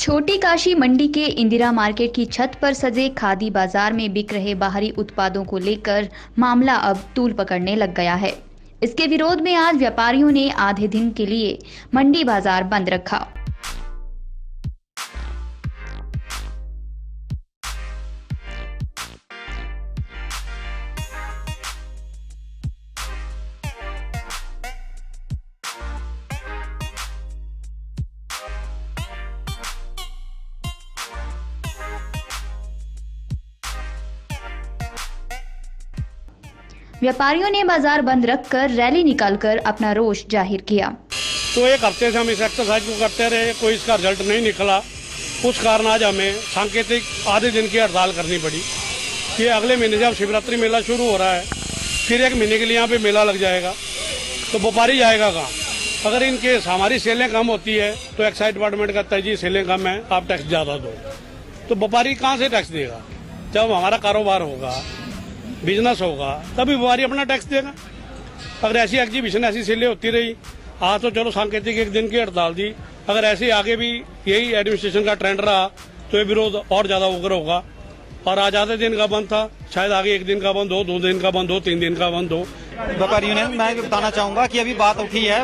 छोटी काशी मंडी के इंदिरा मार्केट की छत पर सजे खादी बाजार में बिक रहे बाहरी उत्पादों को लेकर मामला अब तूल पकड़ने लग गया है। इसके विरोध में आज व्यापारियों ने आधे दिन के लिए मंडी बाजार बंद रखा। व्यापारियों ने बाजार बंद रखकर रैली निकालकर अपना रोष जाहिर किया। तो एक हफ्ते से हम इस एक्सरसाइज को करते रहे, कोई इसका रिजल्ट नहीं निकला। उस कारण आज हमें सांकेतिक आधे दिन की हड़ताल करनी पड़ी कि अगले महीने जब शिवरात्रि मेला शुरू हो रहा है, फिर एक महीने के लिए यहाँ पे मेला लग जाएगा तो व्यापारी जाएगा कहाँ। अगर इनकेस हमारी सेलें कम होती है तो एक्साइज डिपार्टमेंट कहता है जी सेलें कम है, आप टैक्स ज़्यादा दो। तो व्यापारी कहाँ से टैक्स देगा? जब हमारा कारोबार होगा, बिजनेस होगा, तभी व्यापारी अपना टैक्स देगा। अगर ऐसी एग्जीबिशन ऐसी सेलें होती रही, आज तो चलो सांकेतिक एक दिन की हड़ताल दी, अगर ऐसे आगे भी यही एडमिनिस्ट्रेशन का ट्रेंड रहा तो ये विरोध और ज़्यादा उग्र होगा। और आज आधे दिन का बंद था, शायद आगे एक दिन का बंद हो, 2 दिन का बंद हो, 3 दिन का बंद हो। व्यापारियों ने, मैं बताना चाहूँगा कि अभी बात उठी है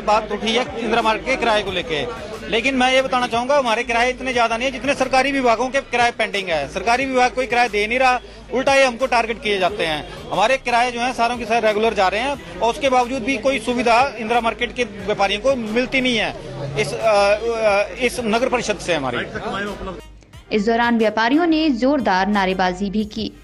इंदिरा मार्केट के किराए को लेके, लेकिन मैं ये बताना चाहूँगा हमारे किराए इतने ज्यादा नहीं है जितने सरकारी विभागों के किराए पेंडिंग है। सरकारी विभाग कोई किराया दे नहीं रहा, उल्टा ये हमको टारगेट किए जाते हैं। हमारे किराए जो है सारों के सारे रेगुलर जा रहे हैं और उसके बावजूद भी कोई सुविधा इंदिरा मार्केट के व्यापारियों को मिलती नहीं है इस नगर परिषद से हमारी। इस दौरान व्यापारियों ने जोरदार नारेबाजी भी की।